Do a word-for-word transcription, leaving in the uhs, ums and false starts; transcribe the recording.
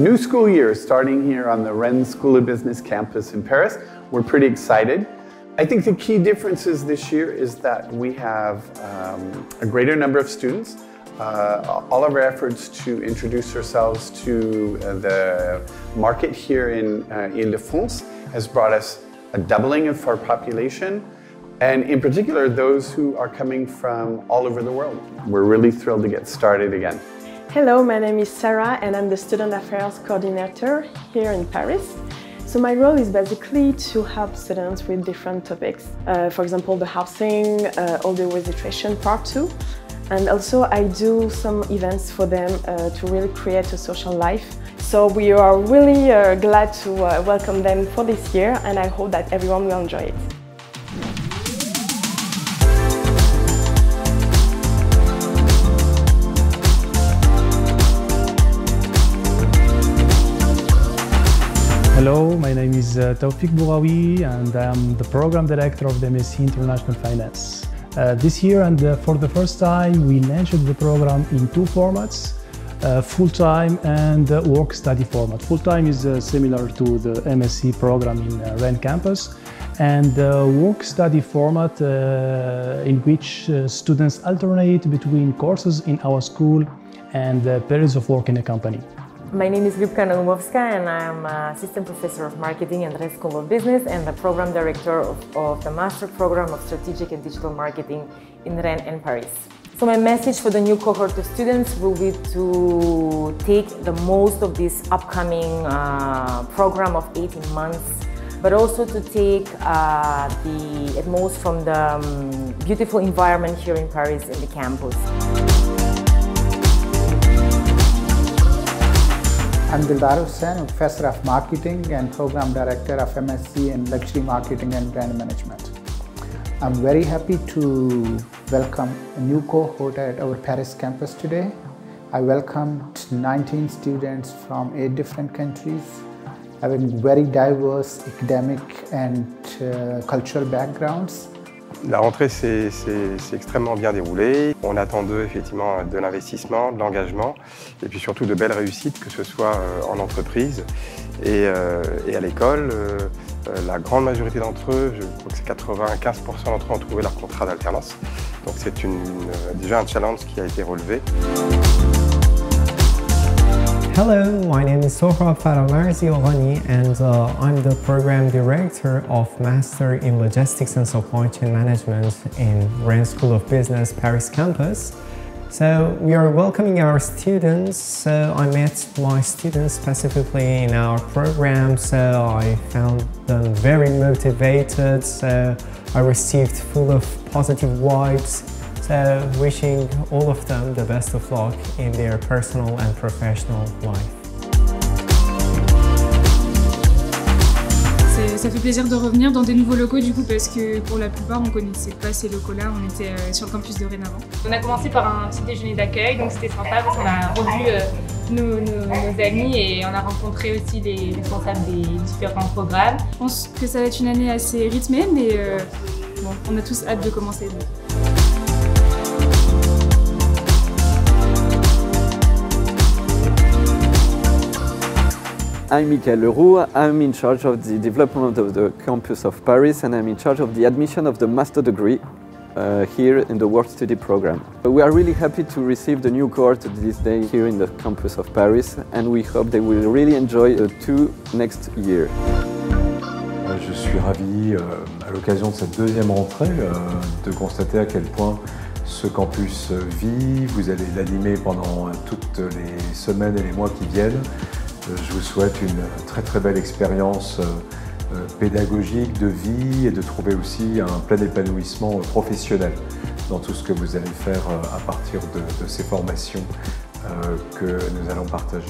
new school year starting here on the Rennes School of Business campus in Paris. We're pretty excited. I think the key differences this year is that we have um, a greater number of students. Uh, all of our efforts to introduce ourselves to uh, the market here in uh, Île-de-France has brought us a doubling of our population, and in particular those who are coming from all over the world. We're really thrilled to get started again. Hello, my name is Sarah and I'm the Student Affairs Coordinator here in Paris. So my role is basically to help students with different topics. Uh, for example, the housing, uh, all the registration part two. And also I do some events for them uh, to really create a social life. So we are really uh, glad to uh, welcome them for this year, and I hope that everyone will enjoy it. Hello, my name is uh, Taufik Bouraoui and I'm the Program Director of the M S c International Finance. Uh, this year and uh, for the first time we launched the program in two formats, uh, full-time and uh, work-study format. Full-time is uh, similar to the M S c program in uh, Rennes campus, and uh, work-study format uh, in which uh, students alternate between courses in our school and uh, periods of work in a company. My name is Lyubka Narumovska and I'm an Assistant Professor of Marketing at Rennes School of Business and the Program Director of, of the Master Program of Strategic and Digital Marketing in Rennes and Paris. So my message for the new cohort of students will be to take the most of this upcoming uh, program of eighteen months, but also to take uh, the at most from the um, beautiful environment here in Paris in the campus. I'm Dildar Hussain, Professor of Marketing and Program Director of M S c in Luxury Marketing and Brand Management. I'm very happy to welcome a new cohort at our Paris campus today. I welcomed nineteen students from eight different countries, having very diverse academic and uh, cultural backgrounds. La rentrée s'est extrêmement bien déroulée. On attend d'eux effectivement de l'investissement, de l'engagement et puis surtout de belles réussites, que ce soit en entreprise et, euh, et à l'école. Euh, la grande majorité d'entre eux, je crois que c'est quatre-vingt-quinze pour cent d'entre eux, ont trouvé leur contrat d'alternance. Donc c'est une, une, déjà un challenge qui a été relevé. Hello, my name is Sohra Faramarzi-Ogani and uh, I'm the Program Director of Master in Logistics and Supply Chain Management in Rennes School of Business Paris campus. So we are welcoming our students, so I met my students specifically in our program, so I found them very motivated, so I received full of positive vibes. So, wishing all of them the best of luck in their personal and professional life. Ça fait plaisir de revenir dans des nouveaux locaux du coup, parce que pour la plupart on connaissait pas ces locaux-là, on était sur le campus de Rennes avant. On a commencé par un petit déjeuner d'accueil, donc c'était sympa parce qu'on a revu euh, nos, nos, nos amis et on a rencontré aussi les responsables des différents programmes. Je pense que ça va être une année assez rythmée, mais euh, bon, on a tous hâte de commencer. I'm Michael Leroux, I'm in charge of the development of the campus of Paris and I'm in charge of the admission of the master degree uh, here in the Work Study program. We are really happy to receive the new cohort this day here in the campus of Paris and we hope they will really enjoy the two next year. Je suis ravi, euh, à l'occasion de cette deuxième rentrée, euh, de constater à quel point ce campus vit. Vous allez l'animer pendant toutes les semaines et les mois qui viennent. Je vous souhaite une très très belle expérience pédagogique, de vie et de trouver aussi un plein épanouissement professionnel dans tout ce que vous allez faire à partir de, de ces formations que nous allons partager.